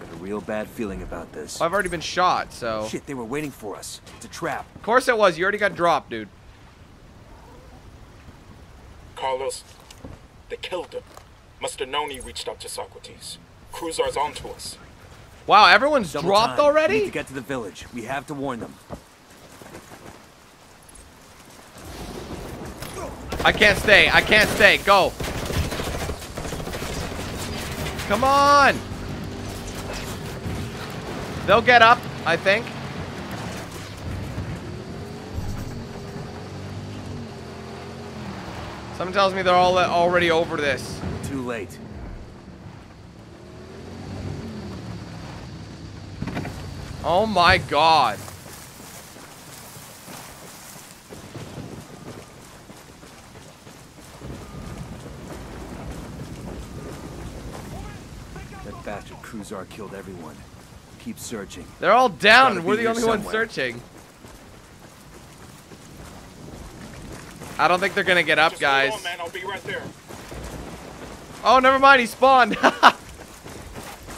Got a real bad feeling about this. Well, I've already been shot, so. Shit, they were waiting for us. It's a trap. Of course it was. You already got dropped, dude. Carlos. They killed him. Must have known he reached out to Socrates. Cruzar's onto us. Wow, everyone's dropped already? We need to get to the village. We have to warn them. I can't stay. I can't stay. Go. Come on. They'll get up, I think. Someone tells me they're all already over this. Too late. Oh my god. That bastard Cruzar killed everyone. Keep searching. They're all down. We're the only ones searching. I don't think they're gonna get up, just guys. Hold on, man. I'll be right there. Oh, never mind. He spawned.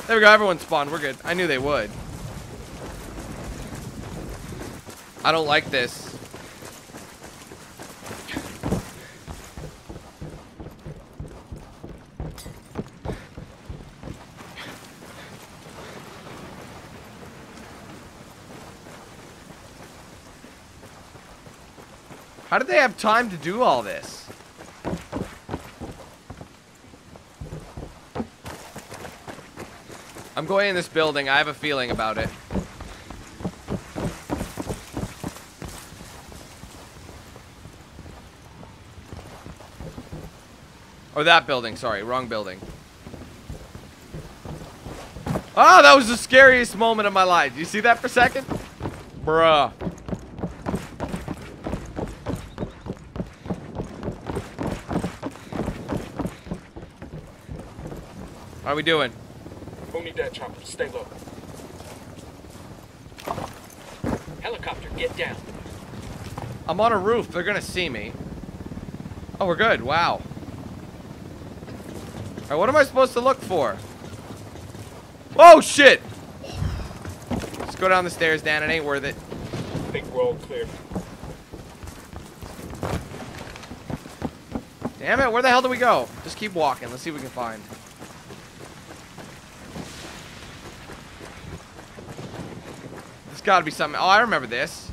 There we go. Everyone spawned. We're good. I knew they would. I don't like this. How did they have time to do all this? I'm going in this building. I have a feeling about it. Or that building, sorry, wrong building. Oh, that was the scariest moment of my life. Did you see that for a second? Bruh. How are we doing? Don't need that chopper, stay low. Helicopter, get down. I'm on a roof, they're gonna see me. Oh, we're good, wow. Alright, what am I supposed to look for? Oh shit! Let's go down the stairs, Dan. It ain't worth it. I think we're all clear. Damn it! Where the hell do we go? Just keep walking. Let's see what we can find. There's got to be something. Oh, I remember this.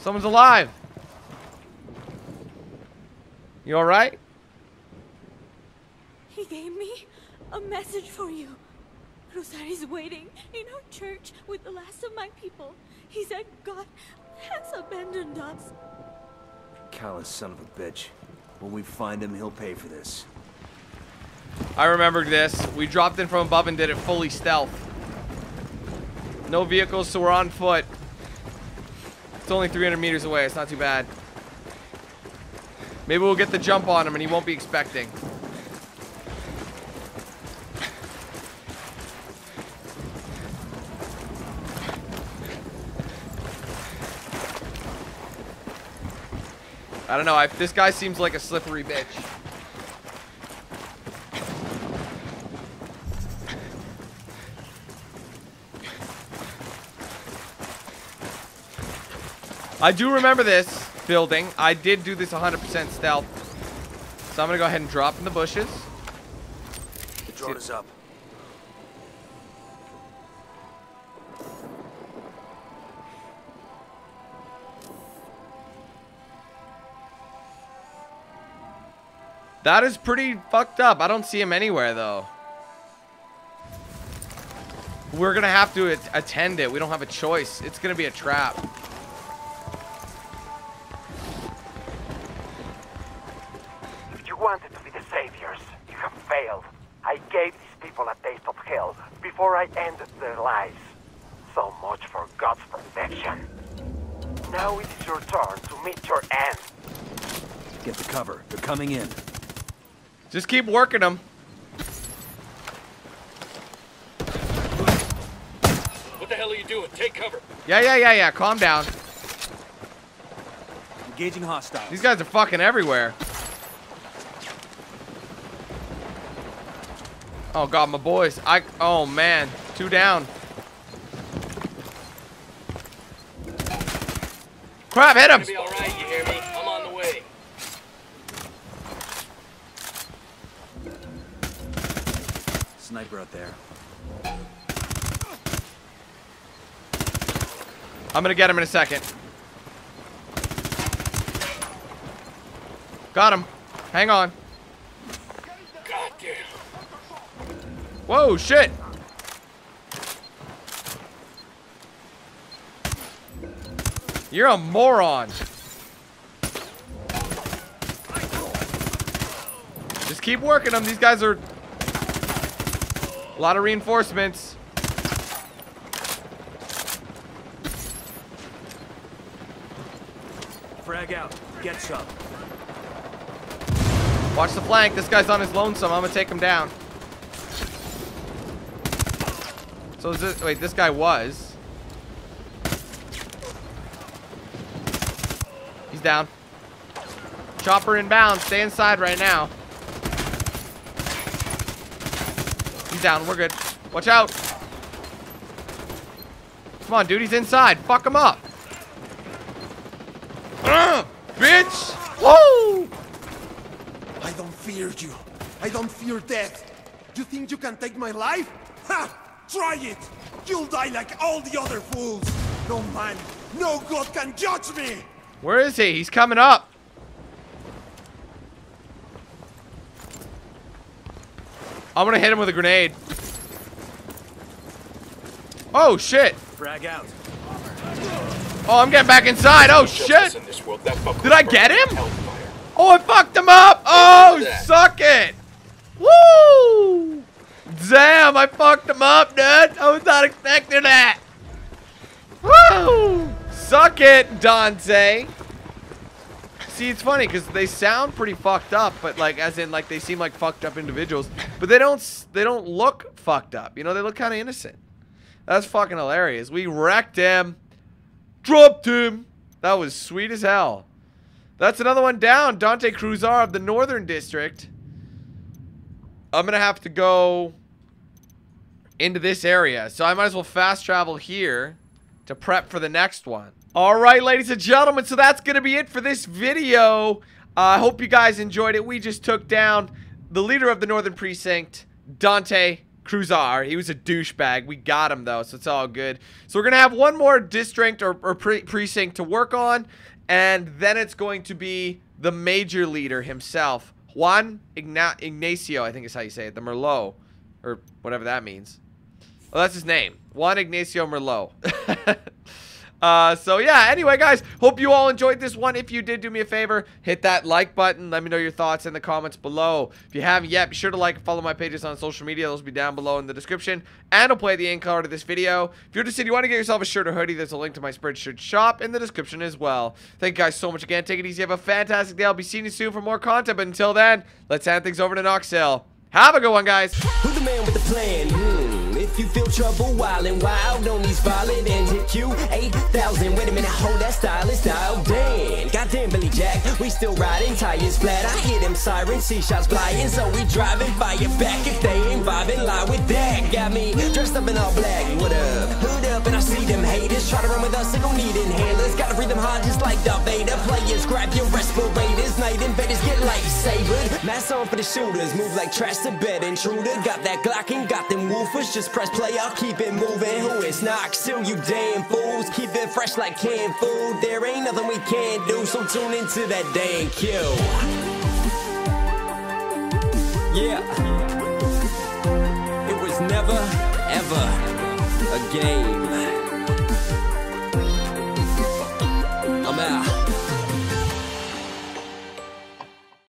Someone's alive. You all right? He gave me a message for you. Cruzar is waiting in her church with the last of my people. He said God has abandoned us. Callous son of a bitch. When we find him, he'll pay for this. I remembered this. We dropped in from above and did it fully stealth. No vehicles, so we're on foot. It's only 300 meters away, it's not too bad. Maybe we'll get the jump on him and he won't be expecting. I don't know, this guy seems like a slippery bitch. I do remember this building. I did do this 100% stealth. So I'm going to go ahead and drop in the bushes. The drone is up. That is pretty fucked up. I don't see him anywhere, though. We're going to have to attend it. We don't have a choice. It's going to be a trap. Wanted to be the saviors. You have failed. I gave these people a taste of hell before I ended their lives. So much for God's protection. Now it is your turn to meet your end. Get the cover. They're coming in. Just keep working them. What the hell are you doing? Take cover. Yeah. Calm down. Engaging hostiles. These guys are fucking everywhere. Oh god, my boys. Oh man, two down. Crap, hit him. It's gonna be all right, you hear me? I'm on the way. Sniper out there. I'm gonna get him in a second. Got him. Hang on. God damn. Whoa, shit! You're a moron! Just keep working them, these guys are... A lot of reinforcements. Frag out, get some. Watch the flank, this guy's on his lonesome, I'm gonna take him down. So is this, wait, this guy was. He's down. Chopper inbound. Stay inside right now. He's down. We're good. Watch out. Come on, dude. He's inside. Fuck him up. Bitch. Whoa. I don't fear you. I don't fear death. You think you can take my life? Ha! Try it! You'll die like all the other fools! No man, no God can judge me! Where is he? He's coming up! I'm gonna hit him with a grenade. Oh shit! Frag out. Oh, I'm getting back inside. Oh shit! Did I get him? Oh, I fucked him up! Oh, suck it! Woo! Damn, I fucked him up, dude. I was not expecting that. Woo! Suck it, Dante. See, it's funny because they sound pretty fucked up, but like, as in, like, they seem like fucked up individuals, but they don't look fucked up. You know, they look kind of innocent. That's fucking hilarious. We wrecked him, dropped him. That was sweet as hell. That's another one down. Dante Cruzar of the Northern District. I'm gonna have to go into this area, so I might as well fast travel here to prep for the next one. Alright, ladies and gentlemen, so that's going to be it for this video. I hope you guys enjoyed it. We just took down the leader of the Northern Precinct, Dante Cruzar. He was a douchebag. We got him, though, so it's all good. So we're going to have one more district or precinct to work on, and then it's going to be the major leader himself, Juan Ignacio, I think is how you say it, the Merlot, or whatever that means. Well, that's his name, Juan Ignacio Merlot. So yeah, anyway guys, hope you all enjoyed this one. If you did, do me a favor, hit that like button. Let me know your thoughts in the comments below. If you haven't yet, be sure to like and follow my pages on social media. Those will be down below in the description, and I'll play the end card of this video. If you're interested, you want to get yourself a shirt or hoodie, there's a link to my Spreadshirt shop in the description as well. Thank you guys so much again. Take it easy, have a fantastic day. I'll be seeing you soon for more content, but until then, let's hand things over to KnoxHill. Have a good one, guys. Who's the man with the plan? If you feel trouble wild and wild on these violent and hit DanQ8000. Wait a minute, hold that stylist dial. Dan, goddamn Billy Jack, we still riding tires flat. I hear them sirens, see shots flying, so we driving fire back. If they ain't vibing, lie with that. Got me dressed up in all black, what up, hood up, and I see them haters try to run with us, they gon' need inhalers. Gotta breathe them hard just like Darth Vader. Players, grab your respirators, night invaders get lightsabered. Mask on for the shooters, move like trash to bed intruder. Got that Glock and got them woofers, just press play, I'll keep it moving. Who is KnoxHill, you damn fools? Keep it fresh like canned food. There ain't nothing we can do, so tune into that DanQ. Yeah. It was never, ever a game.